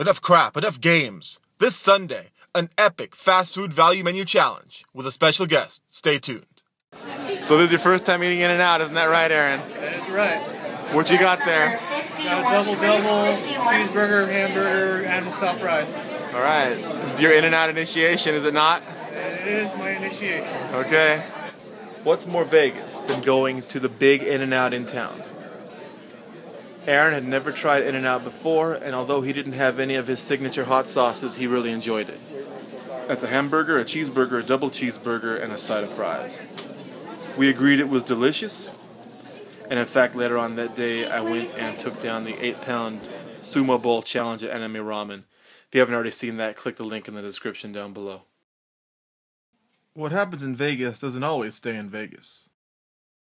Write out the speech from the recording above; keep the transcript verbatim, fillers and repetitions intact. Enough crap, enough games. This Sunday, an epic fast food value menu challenge with a special guest. Stay tuned. So this is your first time eating In-N-Out, isn't that right, Aaron? That is right. What you got there? Got a double-double, cheeseburger, hamburger, animal style fries. All right. This is your In-N-Out initiation, is it not? It is my initiation. Okay. What's more Vegas than going to the big In-N-Out in town? Aaron had never tried In-N-Out before, and although he didn't have any of his signature hot sauces, he really enjoyed it. That's a hamburger, a cheeseburger, a double cheeseburger, and a side of fries. We agreed it was delicious, and in fact later on that day I went and took down the eight pound sumo bowl challenge at Anime Ramen. If you haven't already seen that, click the link in the description down below. What happens in Vegas doesn't always stay in Vegas.